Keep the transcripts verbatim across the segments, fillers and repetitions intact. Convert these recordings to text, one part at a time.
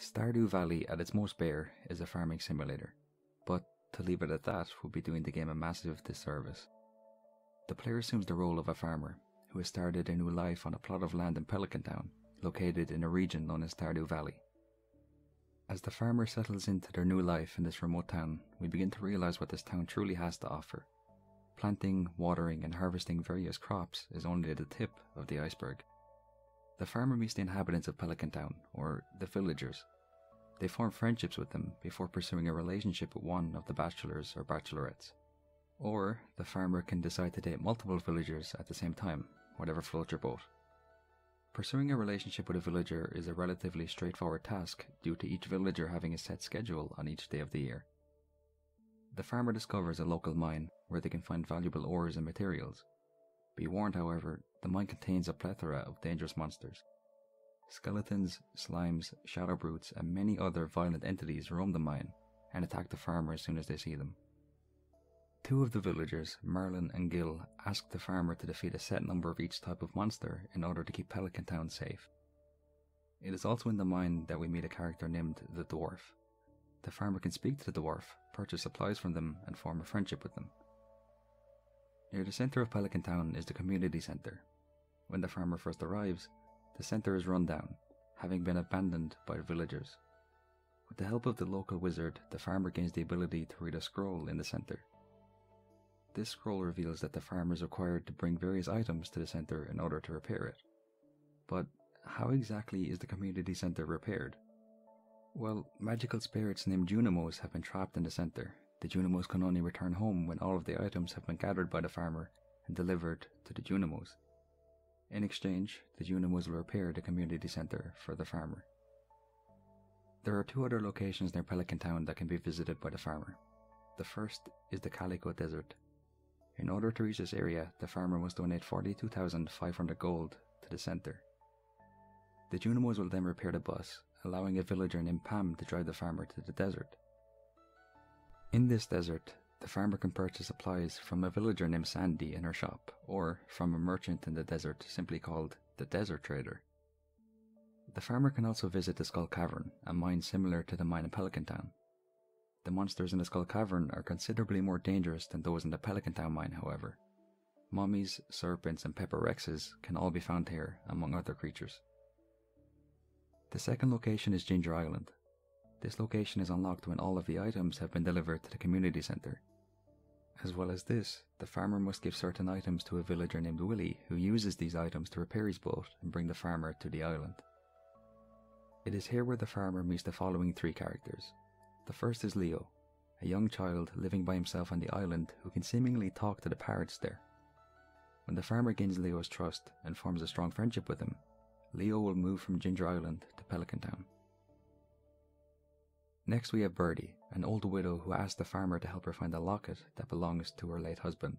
Stardew Valley at its most bare is a farming simulator, but to leave it at that would be doing the game a massive disservice. The player assumes the role of a farmer who has started a new life on a plot of land in Pelican Town, located in a region known as Stardew Valley. As the farmer settles into their new life in this remote town, we begin to realize what this town truly has to offer. Planting, watering and harvesting various crops is only the tip of the iceberg. The farmer meets the inhabitants of Pelican Town, or the villagers. They form friendships with them before pursuing a relationship with one of the bachelors or bachelorettes. Or, the farmer can decide to date multiple villagers at the same time, whatever floats your boat. Pursuing a relationship with a villager is a relatively straightforward task due to each villager having a set schedule on each day of the year. The farmer discovers a local mine where they can find valuable ores and materials. Be warned, however, the mine contains a plethora of dangerous monsters. Skeletons, slimes, shadow brutes and many other violent entities roam the mine and attack the farmer as soon as they see them. Two of the villagers, Marlin and Gil, ask the farmer to defeat a set number of each type of monster in order to keep Pelican Town safe. It is also in the mine that we meet a character named the Dwarf. The farmer can speak to the Dwarf, purchase supplies from them and form a friendship with them. Near the centre of Pelican Town is the community centre. When the farmer first arrives, the centre is run down, having been abandoned by villagers. With the help of the local wizard, the farmer gains the ability to read a scroll in the centre. This scroll reveals that the farmer is required to bring various items to the centre in order to repair it. But how exactly is the community centre repaired? Well, magical spirits named Junimos have been trapped in the centre. The Junimos can only return home when all of the items have been gathered by the farmer and delivered to the Junimos. In exchange, the Junimos will repair the community centre for the farmer. There are two other locations near Pelican Town that can be visited by the farmer. The first is the Calico Desert. In order to reach this area, the farmer must donate forty-two thousand five hundred gold to the centre. The Junimos will then repair the bus, allowing a villager named Pam to drive the farmer to the desert. In this desert, the farmer can purchase supplies from a villager named Sandy in her shop, or from a merchant in the desert simply called the Desert Trader. The farmer can also visit the Skull Cavern, a mine similar to the mine in Pelican Town. The monsters in the Skull Cavern are considerably more dangerous than those in the Pelican Town mine, however. Mummies, serpents and pepper rexes can all be found here, among other creatures. The second location is Ginger Island. This location is unlocked when all of the items have been delivered to the community centre. As well as this, the farmer must give certain items to a villager named Willie, who uses these items to repair his boat and bring the farmer to the island. It is here where the farmer meets the following three characters. The first is Leo, a young child living by himself on the island who can seemingly talk to the parrots there. When the farmer gains Leo's trust and forms a strong friendship with him, Leo will move from Ginger Island to Pelican Town. Next we have Birdie, an old widow who asks the farmer to help her find a locket that belongs to her late husband.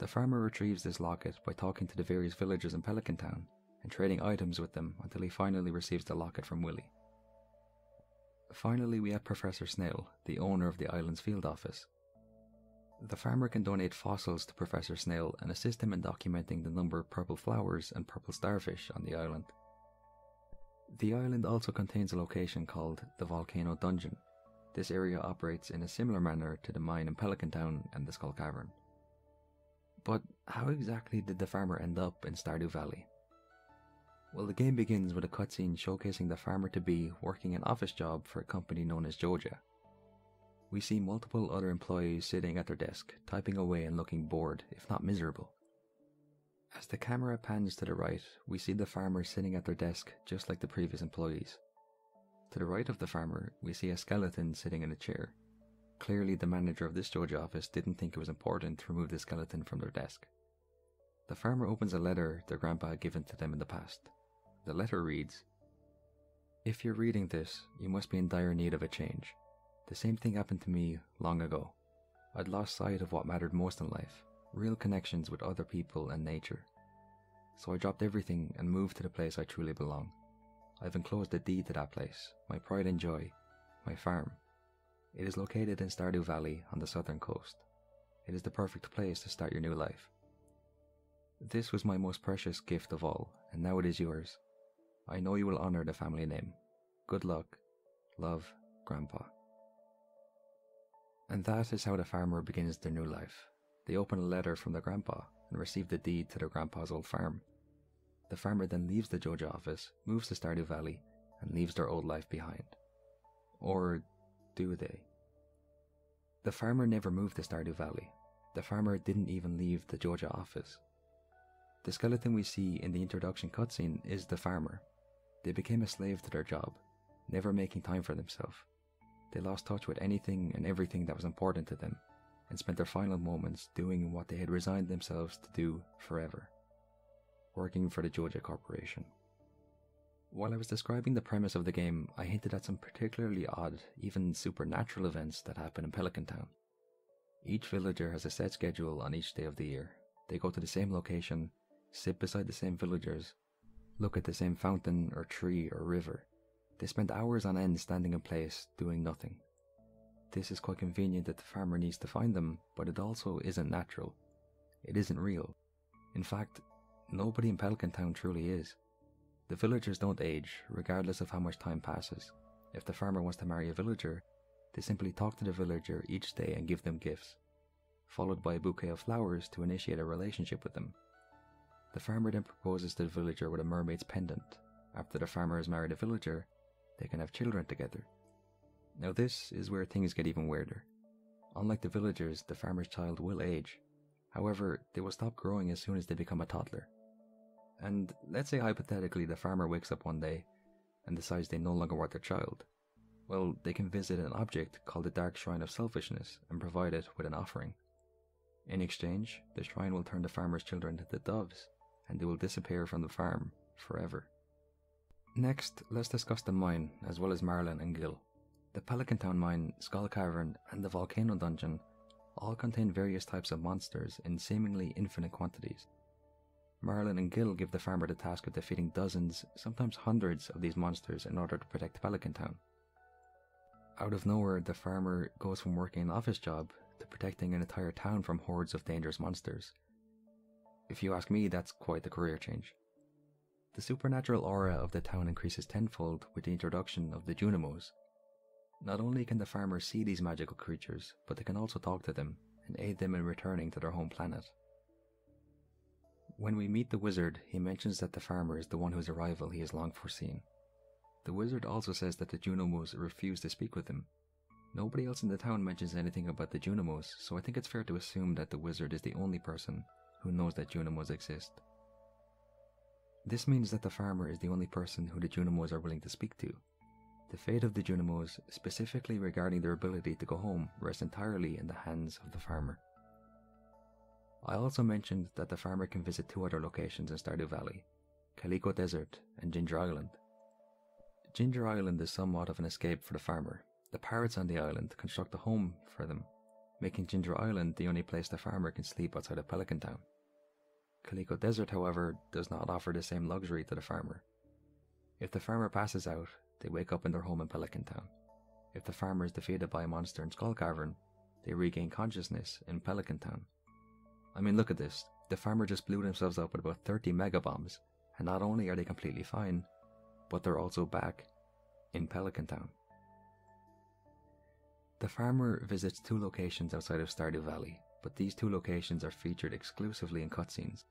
The farmer retrieves this locket by talking to the various villagers in Pelican Town and trading items with them until he finally receives the locket from Willie. Finally we have Professor Snail, the owner of the island's field office. The farmer can donate fossils to Professor Snail and assist him in documenting the number of purple flowers and purple starfish on the island. The island also contains a location called the Volcano Dungeon. This area operates in a similar manner to the mine in Pelican Town and the Skull Cavern. But how exactly did the farmer end up in Stardew Valley? Well, the game begins with a cutscene showcasing the farmer-to-be working an office job for a company known as Joja. We see multiple other employees sitting at their desk, typing away and looking bored, if not miserable. As the camera pans to the right, we see the farmer sitting at their desk just like the previous employees. To the right of the farmer, we see a skeleton sitting in a chair. Clearly the manager of this Joja office didn't think it was important to remove the skeleton from their desk. The farmer opens a letter their grandpa had given to them in the past. The letter reads, "If you're reading this, you must be in dire need of a change. The same thing happened to me long ago. I'd lost sight of what mattered most in life. Real connections with other people and nature. So I dropped everything and moved to the place I truly belong. I've enclosed the deed to that place, my pride and joy, my farm. It is located in Stardew Valley on the southern coast. It is the perfect place to start your new life. This was my most precious gift of all, and now it is yours. I know you will honor the family name. Good luck. Love, Grandpa. And that is how the farmer begins their new life. They open a letter from their grandpa and receive the deed to their grandpa's old farm. The farmer then leaves the Joja office, moves to Stardew Valley, and leaves their old life behind. Or do they? The farmer never moved to Stardew Valley. The farmer didn't even leave the Joja office. The skeleton we see in the introduction cutscene is the farmer. They became a slave to their job, never making time for themselves. They lost touch with anything and everything that was important to them, and spent their final moments doing what they had resigned themselves to do forever. Working for the Joja Corporation. While I was describing the premise of the game, I hinted at some particularly odd, even supernatural events that happen in Pelican Town. Each villager has a set schedule on each day of the year. They go to the same location, sit beside the same villagers, look at the same fountain or tree or river. They spend hours on end standing in place, doing nothing. This is quite convenient that the farmer needs to find them, but it also isn't natural. It isn't real. In fact, nobody in Pelican Town truly is. The villagers don't age, regardless of how much time passes. If the farmer wants to marry a villager, they simply talk to the villager each day and give them gifts, followed by a bouquet of flowers to initiate a relationship with them. The farmer then proposes to the villager with a mermaid's pendant. After the farmer has married a villager, they can have children together. Now this is where things get even weirder. Unlike the villagers, the farmer's child will age. However, they will stop growing as soon as they become a toddler. And let's say hypothetically the farmer wakes up one day and decides they no longer want their child. Well, they can visit an object called the Dark Shrine of Selfishness and provide it with an offering. In exchange, the shrine will turn the farmer's children into doves, and they will disappear from the farm forever. Next, let's discuss the mine, as well as Marlin and Gil. The Pelican Town mine, Skull Cavern, and the Volcano Dungeon all contain various types of monsters in seemingly infinite quantities. Marlin and Gil give the farmer the task of defeating dozens, sometimes hundreds, of these monsters in order to protect Pelican Town. Out of nowhere, the farmer goes from working an office job to protecting an entire town from hordes of dangerous monsters. If you ask me, that's quite the career change. The supernatural aura of the town increases tenfold with the introduction of the Junimos. Not only can the farmers see these magical creatures, but they can also talk to them and aid them in returning to their home planet. When we meet the wizard, he mentions that the farmer is the one whose arrival he has long foreseen. The wizard also says that the Junimos refuse to speak with him. Nobody else in the town mentions anything about the Junimos, so I think it's fair to assume that the wizard is the only person who knows that Junimos exist. This means that the farmer is the only person who the Junimos are willing to speak to. The fate of the Junimos, specifically regarding their ability to go home, rests entirely in the hands of the farmer. I also mentioned that the farmer can visit two other locations in Stardew Valley, Calico Desert and Ginger Island. Ginger Island is somewhat of an escape for the farmer. The parrots on the island construct a home for them, making Ginger Island the only place the farmer can sleep outside of Pelican Town. Calico Desert, however, does not offer the same luxury to the farmer. If the farmer passes out, they wake up in their home in Pelican Town. If the farmer is defeated by a monster in Skull Cavern, they regain consciousness in Pelican Town. I mean, look at this. The farmer just blew themselves up with about thirty mega bombs, and not only are they completely fine, but they're also back in Pelican Town. The farmer visits two locations outside of Stardew Valley, but these two locations are featured exclusively in cutscenes.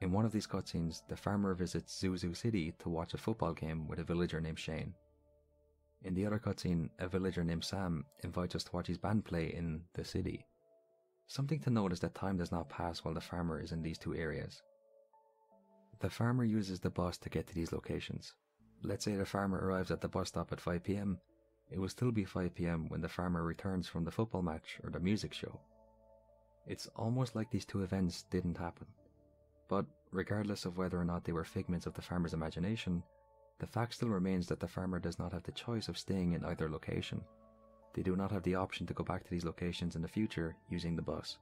In one of these cutscenes, the farmer visits Zuzu City to watch a football game with a villager named Shane. In the other cutscene, a villager named Sam invites us to watch his band play in the city. Something to note is that time does not pass while the farmer is in these two areas. The farmer uses the bus to get to these locations. Let's say the farmer arrives at the bus stop at five p m, it will still be five p m when the farmer returns from the football match or the music show. It's almost like these two events didn't happen. But regardless of whether or not they were figments of the farmer's imagination, the fact still remains that the farmer does not have the choice of staying in either location. They do not have the option to go back to these locations in the future using the bus.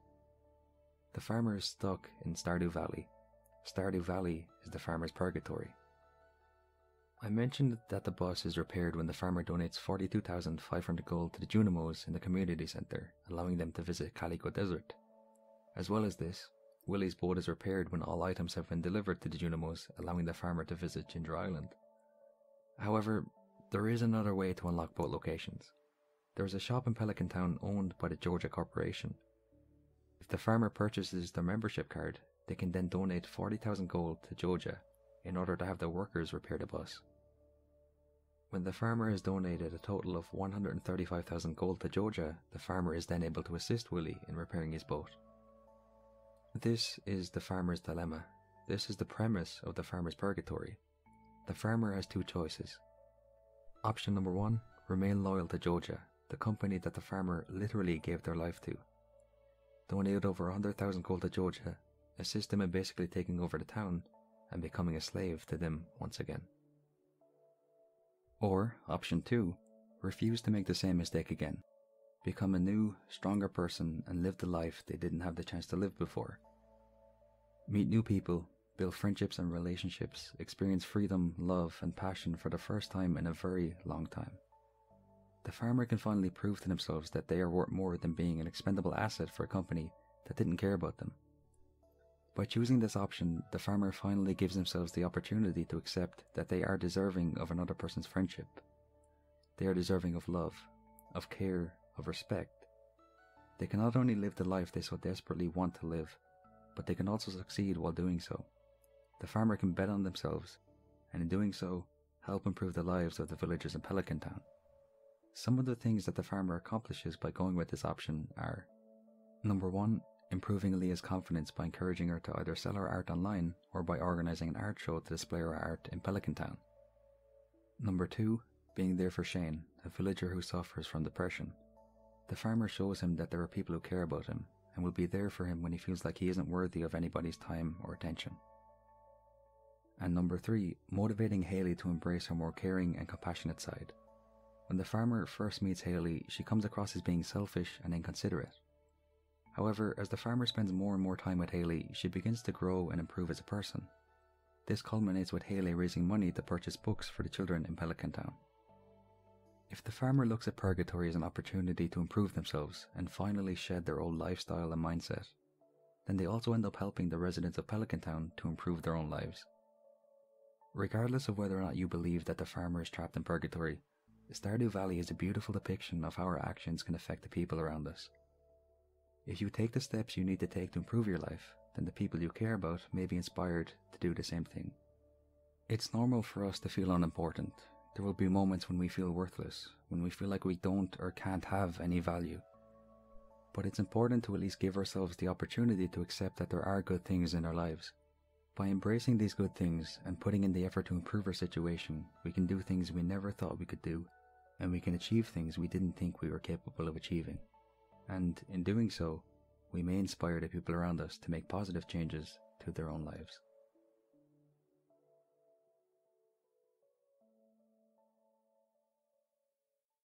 The farmer is stuck in Stardew Valley. Stardew Valley is the farmer's purgatory. I mentioned that the bus is repaired when the farmer donates forty-two thousand five hundred gold to the Junimos in the community center, allowing them to visit Calico Desert. As well as this, Willie's boat is repaired when all items have been delivered to the Junimos, allowing the farmer to visit Ginger Island. However, There is another way to unlock both locations. There is a shop in Pelican Town owned by the Joja Corporation. If the farmer purchases their membership card, they can then donate forty thousand gold to Joja in order to have the workers repair the bus. When the farmer has donated a total of one hundred thirty-five thousand gold to Joja, the farmer is then able to assist Willie in repairing his boat. This is the farmer's dilemma. This is the premise of the farmer's purgatory. The farmer has two choices. Option number one, remain loyal to Joja, the company that the farmer literally gave their life to. Donate over one hundred thousand gold to Joja, assist them in basically taking over the town and becoming a slave to them once again. Or, option two, refuse to make the same mistake again. Become a new, stronger person and live the life they didn't have the chance to live before. Meet new people, build friendships and relationships, experience freedom, love and passion for the first time in a very long time. The farmer can finally prove to themselves that they are worth more than being an expendable asset for a company that didn't care about them. By choosing this option, the farmer finally gives themselves the opportunity to accept that they are deserving of another person's friendship. They are deserving of love, of care, of respect. They can not only live the life they so desperately want to live, but they can also succeed while doing so. The farmer can bet on themselves, and in doing so, help improve the lives of the villagers in Pelican Town. Some of the things that the farmer accomplishes by going with this option are: number one, improving Leah's confidence by encouraging her to either sell her art online or by organising an art show to display her art in Pelican Town. Number two, being there for Shane, a villager who suffers from depression. The farmer shows him that there are people who care about him and will be there for him when he feels like he isn't worthy of anybody's time or attention. And number three, motivating Haley to embrace her more caring and compassionate side. When the farmer first meets Haley, she comes across as being selfish and inconsiderate. However, as the farmer spends more and more time with Haley, she begins to grow and improve as a person. This culminates with Haley raising money to purchase books for the children in Pelican Town. If the farmer looks at purgatory as an opportunity to improve themselves and finally shed their old lifestyle and mindset, then they also end up helping the residents of Pelican Town to improve their own lives. Regardless of whether or not you believe that the farmer is trapped in purgatory, Stardew Valley is a beautiful depiction of how our actions can affect the people around us. If you take the steps you need to take to improve your life, then the people you care about may be inspired to do the same thing. It's normal for us to feel unimportant. There will be moments when we feel worthless, when we feel like we don't or can't have any value. But it's important to at least give ourselves the opportunity to accept that there are good things in our lives. By embracing these good things and putting in the effort to improve our situation, we can do things we never thought we could do, and we can achieve things we didn't think we were capable of achieving. And in doing so, we may inspire the people around us to make positive changes to their own lives.